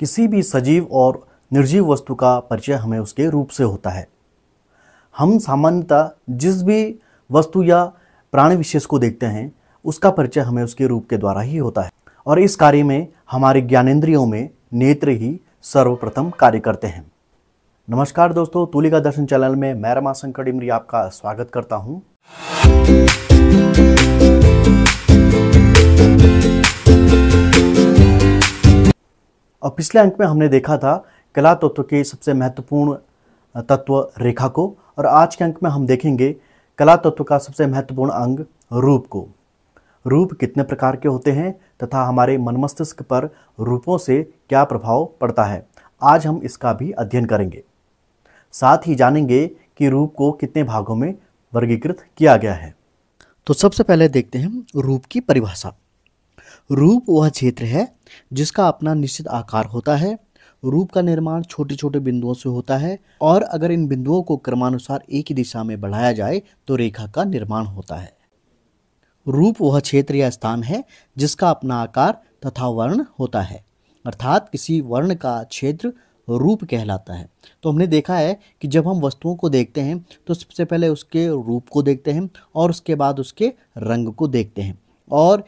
किसी भी सजीव और निर्जीव वस्तु का परिचय हमें उसके रूप से होता है। हम सामान्यतः जिस भी वस्तु या प्राणी विशेष को देखते हैं उसका परिचय हमें उसके रूप के द्वारा ही होता है, और इस कार्य में हमारे ज्ञानेंद्रियों में नेत्र ही सर्वप्रथम कार्य करते हैं। नमस्कार दोस्तों, तूलिका दर्शन चैनल में मैं रामशंकर डिमरी आपका स्वागत करता हूँ। और पिछले अंक में हमने देखा था कला तत्व के सबसे महत्वपूर्ण तत्व रेखा को, और आज के अंक में हम देखेंगे कला तत्व का सबसे महत्वपूर्ण अंग रूप को। रूप कितने प्रकार के होते हैं तथा हमारे मनमस्तिष्क पर रूपों से क्या प्रभाव पड़ता है, आज हम इसका भी अध्ययन करेंगे। साथ ही जानेंगे कि रूप को कितने भागों में वर्गीकृत किया गया है। तो सबसे पहले देखते हैं रूप की परिभाषा। रूप वह क्षेत्र है जिसका अपना निश्चित आकार होता है। रूप का निर्माण छोटे छोटे बिंदुओं से होता है, और अगर इन बिंदुओं को क्रमानुसार एक ही दिशा में बढ़ाया जाए तो रेखा का निर्माण होता है। रूप वह क्षेत्र या स्थान है जिसका अपना आकार तथा वर्ण होता है, अर्थात किसी वर्ण का क्षेत्र रूप कहलाता है। तो हमने देखा है कि जब हम वस्तुओं को देखते हैं तो सबसे पहले उसके रूप को देखते हैं और उसके बाद उसके रंग को देखते हैं, और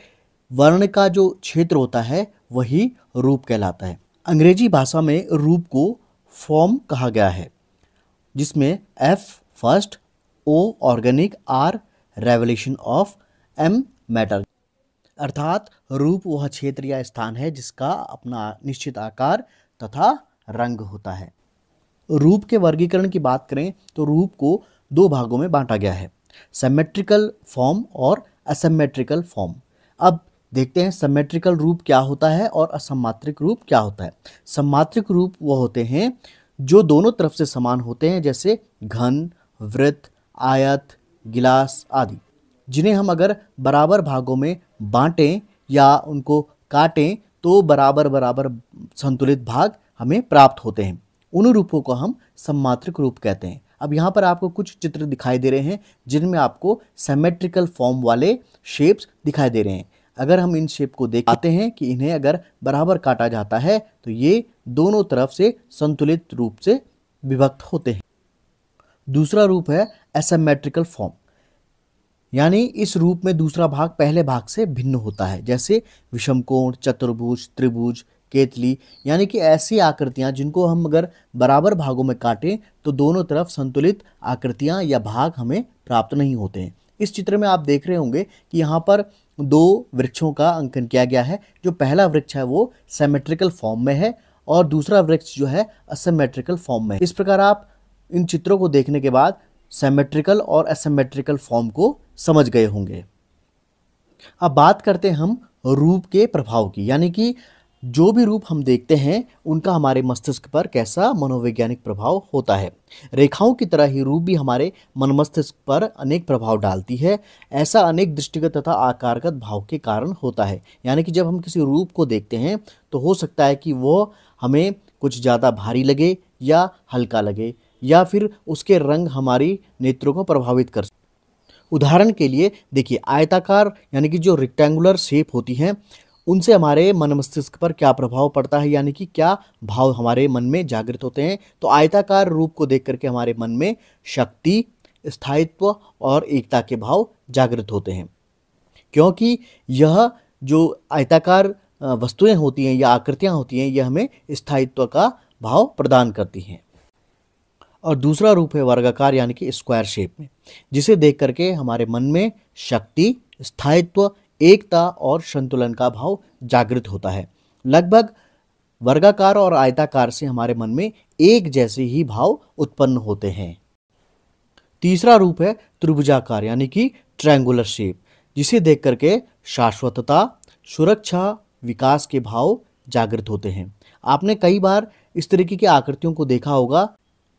वर्ण का जो क्षेत्र होता है वही रूप कहलाता है। अंग्रेजी भाषा में रूप को फॉर्म कहा गया है, जिसमें F first, O organic, R revolution of, M matter. अर्थात रूप वह क्षेत्र या स्थान है जिसका अपना निश्चित आकार तथा रंग होता है। रूप के वर्गीकरण की बात करें तो रूप को दो भागों में बांटा गया है, सिमेट्रिकल फॉर्म और असिमेट्रिकल फॉर्म। अब देखते हैं सममेट्रिकल रूप क्या होता है और असममात्रिक रूप क्या होता है। सममात्रिक रूप वह होते हैं जो दोनों तरफ से समान होते हैं, जैसे घन, वृत्त, आयत, गिलास आदि, जिन्हें हम अगर बराबर भागों में बांटें या उनको काटें तो बराबर बराबर संतुलित भाग हमें प्राप्त होते हैं। उन रूपों को हम सममात्रिक रूप कहते हैं। अब यहाँ पर आपको कुछ चित्र दिखाई दे रहे हैं जिनमें आपको सिमेट्रिकल फॉर्म वाले शेप्स दिखाई दे रहे हैं। अगर हम इन शेप को देख पाते हैं कि इन्हें अगर बराबर काटा जाता है तो ये दोनों तरफ से संतुलित रूप से विभक्त होते हैं। दूसरा रूप है एसिमेट्रिकल फॉर्म, यानी इस रूप में दूसरा भाग पहले भाग से भिन्न होता है, जैसे विषमकोण, चतुर्भुज, त्रिभुज, केतली, यानी कि ऐसी आकृतियां जिनको हम अगर बराबर भागों में काटें तो दोनों तरफ संतुलित आकृतियां या भाग हमें प्राप्त नहीं होते हैं। इस चित्र में आप देख रहे होंगे कि यहाँ पर दो वृक्षों का अंकन किया गया है। जो पहला वृक्ष है वो सिमेट्रिकल फॉर्म में है और दूसरा वृक्ष जो है असिमेट्रिकल फॉर्म में है। इस प्रकार आप इन चित्रों को देखने के बाद सिमेट्रिकल और असिमेट्रिकल फॉर्म को समझ गए होंगे। अब बात करते हैं हम रूप के प्रभाव की, यानी कि जो भी रूप हम देखते हैं उनका हमारे मस्तिष्क पर कैसा मनोवैज्ञानिक प्रभाव होता है। रेखाओं की तरह ही रूप भी हमारे मनमस्तिष्क पर अनेक प्रभाव डालती है। ऐसा अनेक दृष्टिगत तथा आकारगत भाव के कारण होता है, यानी कि जब हम किसी रूप को देखते हैं तो हो सकता है कि वो हमें कुछ ज़्यादा भारी लगे या हल्का लगे, या फिर उसके रंग हमारी नेत्रों को प्रभावित कर। उदाहरण के लिए देखिए, आयताकार यानी कि जो रेक्टेंगुलर शेप होती हैं उनसे हमारे मन मस्तिष्क पर क्या प्रभाव पड़ता है, यानी कि क्या भाव हमारे मन में जागृत होते हैं। तो आयताकार रूप को देख करके हमारे मन में शक्ति, स्थायित्व और एकता के भाव जागृत होते हैं, क्योंकि यह जो आयताकार वस्तुएं होती हैं या आकृतियां होती हैं यह हमें स्थायित्व का भाव प्रदान करती हैं। और दूसरा रूप है वर्गाकार यानी कि स्क्वायर शेप में, जिसे देख करके हमारे मन में शक्ति, स्थायित्व, एकता और संतुलन का भाव जागृत होता है। लगभग वर्गाकार और आयताकार से हमारे मन में एक जैसे ही भाव उत्पन्न होते हैं। तीसरा रूप है त्रिभुजाकार यानी कि ट्रायंगुलर शेप, जिसे देख करके शाश्वतता, सुरक्षा, विकास के भाव जागृत होते हैं। आपने कई बार इस तरीके की आकृतियों को देखा होगा,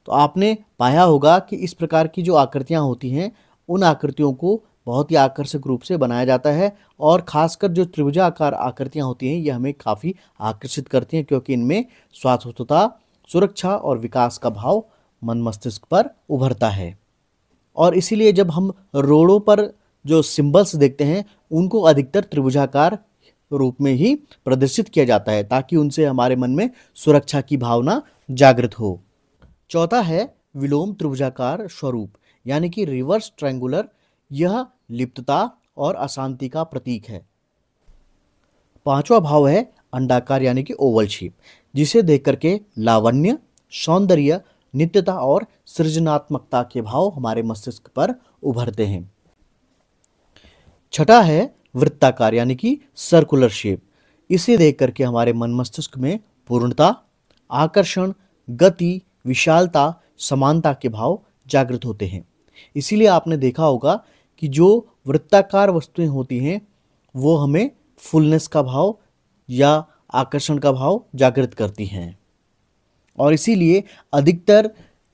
तो आपने पाया होगा कि इस प्रकार की जो आकृतियाँ होती हैं उन आकृतियों को बहुत ही आकर्षक रूप से बनाया जाता है, और खासकर जो त्रिभुजाकार आकृतियां होती हैं ये हमें काफ़ी आकर्षित करती हैं, क्योंकि इनमें स्वास्थ्यता, सुरक्षा और विकास का भाव मन मस्तिष्क पर उभरता है। और इसीलिए जब हम रोडों पर जो सिंबल्स देखते हैं उनको अधिकतर त्रिभुजाकार रूप में ही प्रदर्शित किया जाता है ताकि उनसे हमारे मन में सुरक्षा की भावना जागृत हो। चौथा है विलोम त्रिभुजाकार स्वरूप यानी कि रिवर्स ट्रायंगुलर। यह लिप्तता और अशांति का प्रतीक है। पांचवा भाव है अंडाकार यानी कि ओवल शेप, जिसे देख करके लावण्य, सौंदर्य, नित्यता और सृजनात्मकता के भाव हमारे मस्तिष्क पर उभरते हैं। छठा है वृत्ताकार यानी कि सर्कुलर शेप। इसे देख करके हमारे मन मस्तिष्क में पूर्णता, आकर्षण, गति, विशालता, समानता के भाव जागृत होते हैं। इसीलिए आपने देखा होगा कि जो वृत्ताकार वस्तुएं होती हैं वो हमें फुलनेस का भाव या आकर्षण का भाव जागृत करती हैं, और इसीलिए अधिकतर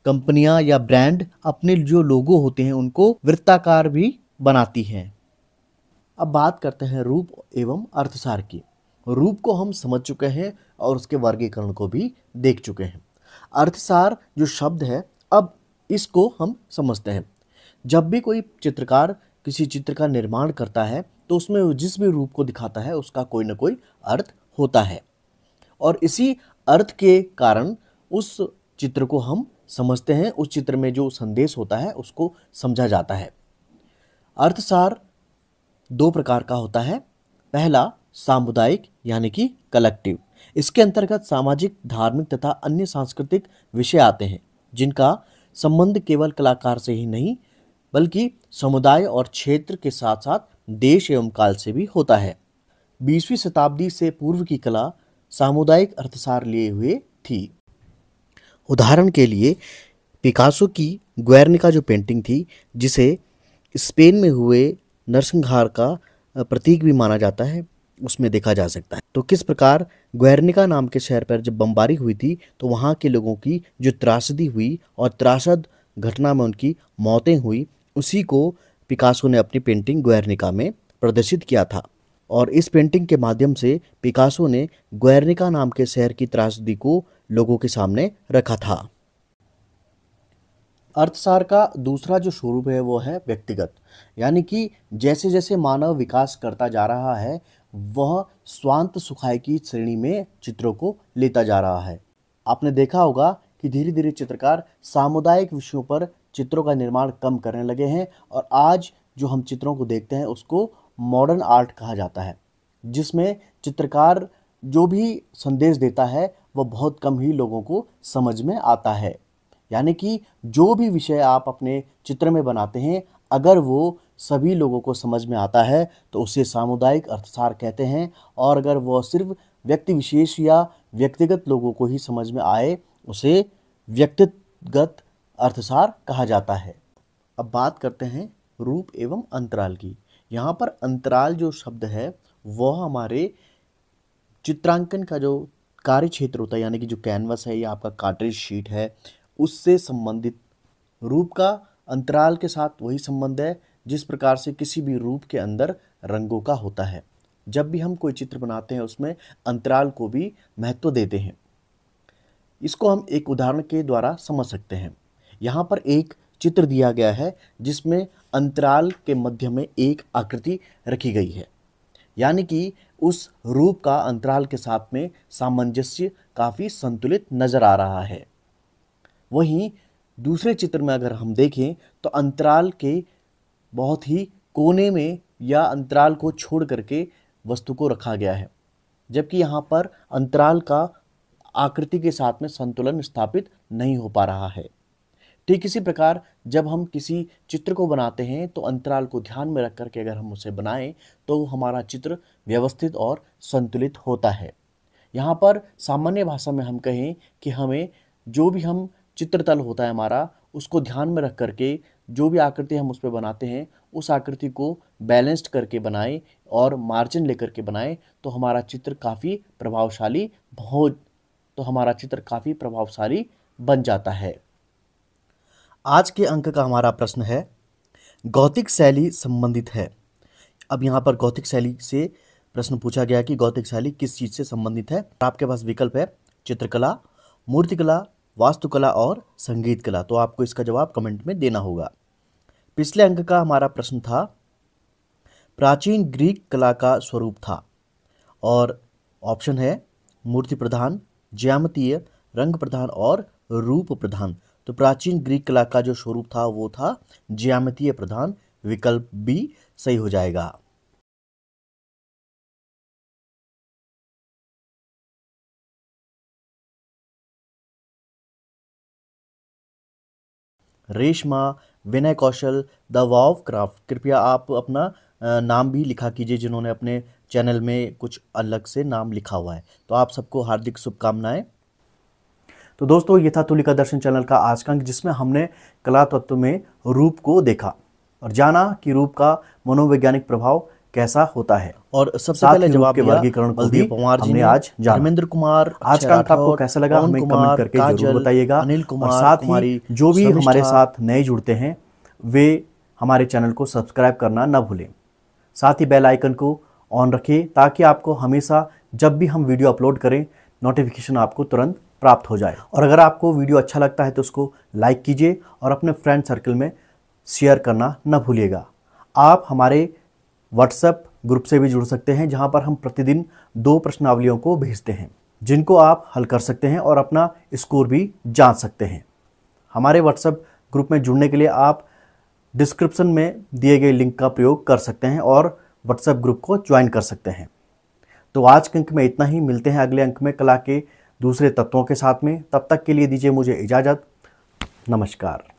कंपनियां या ब्रांड अपने जो लोगो होते हैं उनको वृत्ताकार भी बनाती हैं। अब बात करते हैं रूप एवं अर्थसार की। रूप को हम समझ चुके हैं और उसके वर्गीकरण को भी देख चुके हैं। अर्थसार जो शब्द है, अब इसको हम समझते हैं। जब भी कोई चित्रकार किसी चित्र का निर्माण करता है तो उसमें जिस भी रूप को दिखाता है उसका कोई ना कोई अर्थ होता है, और इसी अर्थ के कारण उस चित्र को हम समझते हैं। उस चित्र में जो संदेश होता है उसको समझा जाता है। अर्थसार दो प्रकार का होता है। पहला सामुदायिक यानी कि कलेक्टिव। इसके अंतर्गत सामाजिक, धार्मिक तथा अन्य सांस्कृतिक विषय आते हैं जिनका संबंध केवल कलाकार से ही नहीं बल्कि समुदाय और क्षेत्र के साथ साथ देश एवं काल से भी होता है। 20वीं शताब्दी से पूर्व की कला सामुदायिक अर्थसार लिए हुए थी। उदाहरण के लिए पिकासो की गुएर्निका जो पेंटिंग थी, जिसे स्पेन में हुए नरसंहार का प्रतीक भी माना जाता है, उसमें देखा जा सकता है। तो किस प्रकार गुएर्निका नाम के शहर पर जब बमबारी हुई थी तो वहाँ के लोगों की जो त्रासदी हुई और त्रासद घटना में उनकी मौतें हुई, उसी को पिकासो ने अपनी पेंटिंग गुएर्निका में प्रदर्शित किया था। और इस पेंटिंग के माध्यम से पिकासो ने गुएर्निका नाम के शहर की त्रासदी को लोगों के सामने रखा था। अर्थसार का दूसरा जो स्वरूप है वो है व्यक्तिगत, यानी कि जैसे जैसे मानव विकास करता जा रहा है वह स्वांत सुखाय की श्रेणी में चित्रों को लेता जा रहा है। आपने देखा होगा कि धीरे धीरे चित्रकार सामुदायिक विषयों पर चित्रों का निर्माण कम करने लगे हैं, और आज जो हम चित्रों को देखते हैं उसको मॉडर्न आर्ट कहा जाता है, जिसमें चित्रकार जो भी संदेश देता है वह बहुत कम ही लोगों को समझ में आता है। यानी कि जो भी विषय आप अपने चित्र में बनाते हैं अगर वो सभी लोगों को समझ में आता है तो उसे सामुदायिक अर्थसार कहते हैं, और अगर वह सिर्फ व्यक्ति विशेष या व्यक्तिगत लोगों को ही समझ में आए उसे व्यक्तिगत अर्थसार कहा जाता है। अब बात करते हैं रूप एवं अंतराल की। यहाँ पर अंतराल जो शब्द है वह हमारे चित्रांकन का जो कार्य क्षेत्र होता है, यानी कि जो कैनवस है या आपका कार्ट्रिज शीट है, उससे संबंधित। रूप का अंतराल के साथ वही संबंध है जिस प्रकार से किसी भी रूप के अंदर रंगों का होता है। जब भी हम कोई चित्र बनाते हैं उसमें अंतराल को भी महत्व देते हैं। इसको हम एक उदाहरण के द्वारा समझ सकते हैं। यहाँ पर एक चित्र दिया गया है जिसमें अंतराल के मध्य में एक आकृति रखी गई है, यानी कि उस रूप का अंतराल के साथ में सामंजस्य काफ़ी संतुलित नज़र आ रहा है। वहीं दूसरे चित्र में अगर हम देखें तो अंतराल के बहुत ही कोने में या अंतराल को छोड़ करके वस्तु को रखा गया है, जबकि यहाँ पर अंतराल का आकृति के साथ में संतुलन स्थापित नहीं हो पा रहा है। ठीक इसी प्रकार जब हम किसी चित्र को बनाते हैं तो अंतराल को ध्यान में रख करके अगर हम उसे बनाएं तो हमारा चित्र व्यवस्थित और संतुलित होता है। यहाँ पर सामान्य भाषा में हम कहें कि हमें जो भी हम चित्रतल होता है हमारा, उसको ध्यान में रख करके जो भी आकृति हम उस पर बनाते हैं उस आकृति को बैलेंस्ड करके बनाएं और मार्जिन लेकर के बनाएं तो हमारा चित्र काफ़ी प्रभावशाली बन जाता है। आज के अंक का हमारा प्रश्न है गॉथिक शैली संबंधित है। अब यहाँ पर गॉथिक शैली से प्रश्न पूछा गया कि गॉथिक शैली किस चीज़ से संबंधित है। आपके पास विकल्प है चित्रकला, मूर्तिकला, वास्तुकला और संगीत कला। तो आपको इसका जवाब कमेंट में देना होगा। पिछले अंक का हमारा प्रश्न था प्राचीन ग्रीक कला का स्वरूप था, और ऑप्शन है मूर्ति प्रधान, ज्यामितीय, रंग प्रधान और रूप प्रधान। तो प्राचीन ग्रीक कला का जो स्वरूप था वो था ज्यामितीय प्रधान। विकल्प बी सही हो जाएगा। Reshma, Vinay Kaushal, the Wow Craft, कृपया आप अपना नाम भी लिखा कीजिए जिन्होंने अपने चैनल में कुछ अलग से नाम लिखा हुआ है। तो आप सबको हार्दिक शुभकामनाएं। तो दोस्तों ये था तूलिका दर्शन चैनल का आज का अंक, जिसमें हमने कला तत्व में रूप को देखा और जाना कि रूप का मनोवैज्ञानिक प्रभाव कैसा होता है। और सबसे पहले जवाब के वर्गीकरण कुलदीप कुमार जी ने आज जाना। धर्मेंद्र कुमार आज का अंक आपको कैसा लगा हमें कमेंट करके जरूर बताइएगा। और साथ ही जो भी हमारे साथ नए जुड़ते हैं वे हमारे चैनल को सब्सक्राइब करना ना भूलें। साथ ही बेल आइकन को ऑन रखिए ताकि आपको हमेशा जब भी हम वीडियो अपलोड करें नोटिफिकेशन आपको तुरंत प्राप्त हो जाए। और अगर आपको वीडियो अच्छा लगता है तो उसको लाइक कीजिए और अपने फ्रेंड सर्कल में शेयर करना ना भूलिएगा। आप हमारे व्हाट्सएप ग्रुप से भी जुड़ सकते हैं जहां पर हम प्रतिदिन 2 प्रश्नावलियों को भेजते हैं जिनको आप हल कर सकते हैं और अपना स्कोर भी जांच सकते हैं। हमारे व्हाट्सएप ग्रुप में जुड़ने के लिए आप डिस्क्रिप्शन में दिए गए लिंक का प्रयोग कर सकते हैं और व्हाट्सएप ग्रुप को ज्वाइन कर सकते हैं। तो आज के अंक में इतना ही, मिलते हैं अगले अंक में कला के दूसरे तत्वों के साथ में। तब तक के लिए दीजिए मुझे इजाज़त। नमस्कार।